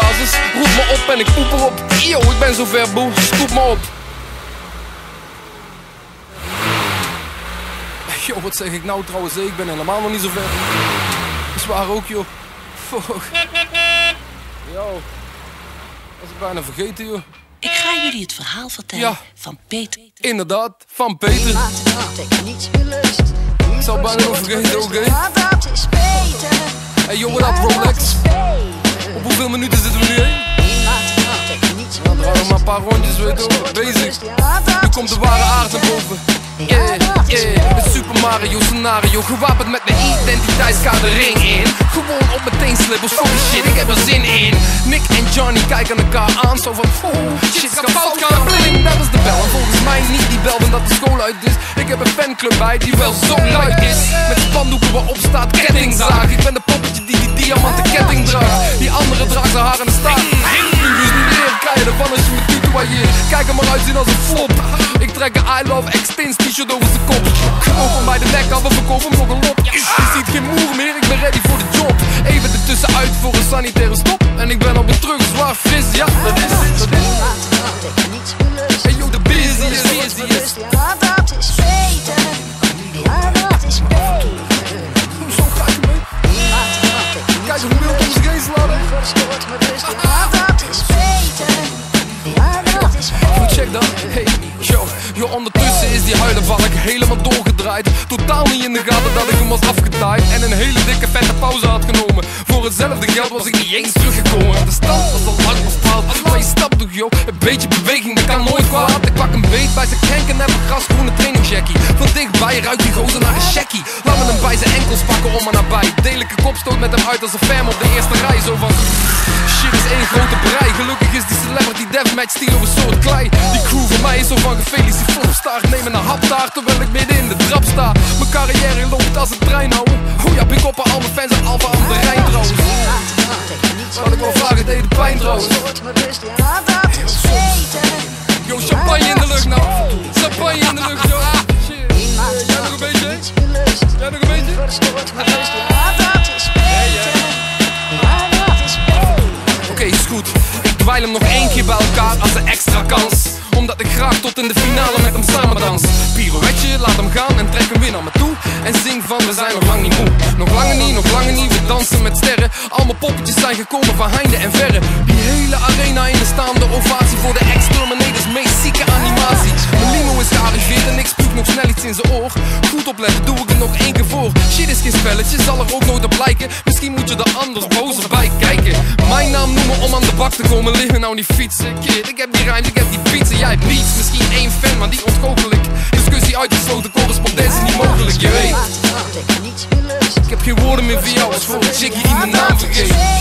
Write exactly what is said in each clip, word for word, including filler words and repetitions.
basis. Roep me op en ik poep erop. Yo, ik ben zo ver boe, scoop me op. Yo, wat zeg ik nou trouwens, ik ben helemaal nog niet zo ver. Is waar ook joh. Fuck. Yo, dat is bijna vergeten joh. Ik ga jullie het verhaal vertellen ja. van Peter. Inderdaad, van Peter. Ik zal bijna nog vergeten, oké. Hey joh, wat up Rolex? Op hoeveel minuten zitten we nu heen? Dan draaien we maar een paar rondjes, weet je wel, bezig. Nu komt de ware aard naar boven. Yeah, yeah. Een Super Mario scenario, gewapend met mijn identiteitskaart de ring in. Gewoon op meteen slippers, fuck die shit, ik heb er zin in. Nick en Johnny kijken elkaar aan, zo van oh, shit kan fout gaan, bling, dat is de bel. En volgens mij niet die bel, want dat de school uit is. Ik heb een fanclub bij, die wel zo luid is. Met spandoeken waarop staat kettingzaag. Ik ben de poppetje die die diamanten ketting draagt. Die andere draagt haar haar in de staart. Nu is niet meer krijgen van als je me tutoieert. Kijk hem maar uitzien als een flop. Ik trek een I Love Extins t-shirt over zijn kop. Open bij de nek af en verkoop hem nog een lop. Je ziet geen moer meer, ik ben ready voor de job. Even ertussenuit voor een sanitaire stop. En ik ben op een terug, zwaar fris, ja dat is het, dat is het. Hey yo, de busy is, busy is. Zo ga je mee. Kijk hoe wild om zich heen slaat, hè. Goed, check dat, hey, yo. Yo, ondertussen is die huilenvalk helemaal doorgedraaid. Totaal niet in de gaten dat ik hem was afgetaaid. En een hele dikke vette pauze had genomen. Voor hetzelfde geld was ik niet eens teruggekomen. De stand was al lang bepaald. Maar je stapt toch joh, een beetje beweging, dat kan nooit kwaad. Ik pak een beet bij zijn krenk en heb een grasgroene trainingsjackie. Van dichtbij ruikt die gozer naar een checkie. Laat me hem bij zijn enkels pakken om me nabij. Delijke kop stoot met hem uit als een fam op de eerste rij. Zo van shit is één grote brei. Gelukkig is die celebrity deathmatch stier op een soort klei. Die crew van mij is zo van gefeliciteerd. Volstaart, neem een haptaart terwijl ik midden in de trap sta. Mijn carrière loopt als een trein, hou. Hoe ja, pik op al mijn fans en Alfa aan de Rijn trouwens. Zal ik wel vragen, het deed de pijn trouwens. Yo, champagne in de lucht nou. Champagne in de lucht, yo. Jij nog een beetje? Jij nog een beetje? Oké, is goed. Ik dweil hem nog één keer bij elkaar als een extra kans. Omdat ik graag tot in de finale met hem samen dans. Pirouetje, laat hem gaan en trek hem weer naar me toe. En zing van we zijn nog lang niet moe. Nog langer niet, nog langer niet, we dansen met sterren. Al mijn poppetjes zijn gekomen van heinde en verre. Die hele arena in de staande ovatie. Voor de exterminators, meest zieke animatie. Mijn limo is gearriveerd en ik spuug nog snel iets in zijn oor. Goed opletten, doe ik het nog één keer voor. Shit is geen spelletje, zal er ook nooit op lijken. Misschien moet je er anders bozer bij kijken. Mijn naam noemen om aan de bak te komen. Liggen nou niet fietsen, kid. Ik heb die rijm, ik heb die pizza. Jij hebt niets, misschien één fan, maar die ontkokel ik. Discussie uitgesloten, correspondentie niet mogelijk, je weet. Ik heb geen woorden meer voor jou, als voor een chickie die mijn naam vergeet. Hey,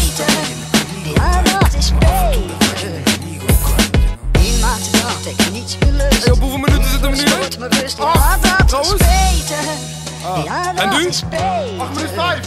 op hoeveel minuten zitten we nu in? Acht, trouwens. Ah. En nu? acht minuten vijf.